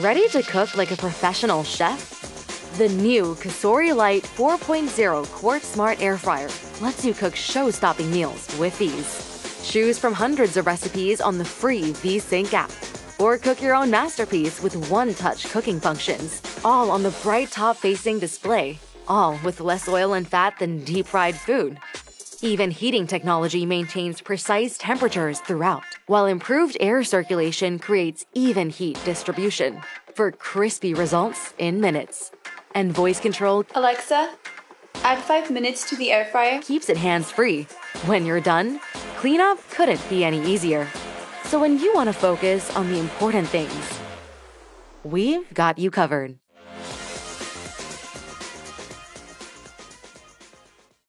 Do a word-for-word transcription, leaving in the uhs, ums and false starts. Ready to cook like a professional chef? The new Kasori Lite four point oh Quartz Smart Air Fryer lets you cook show-stopping meals with ease. Choose from hundreds of recipes on the free V-Sync app, or cook your own masterpiece with one-touch cooking functions, all on the bright top-facing display, all with less oil and fat than deep-fried food. Even heating technology maintains precise temperatures throughout, while improved air circulation creates even heat distribution for crispy results in minutes. And voice-controlled Alexa, add five minutes to the air fryer keeps it hands-free. When you're done, cleanup couldn't be any easier. So when you want to focus on the important things, we've got you covered.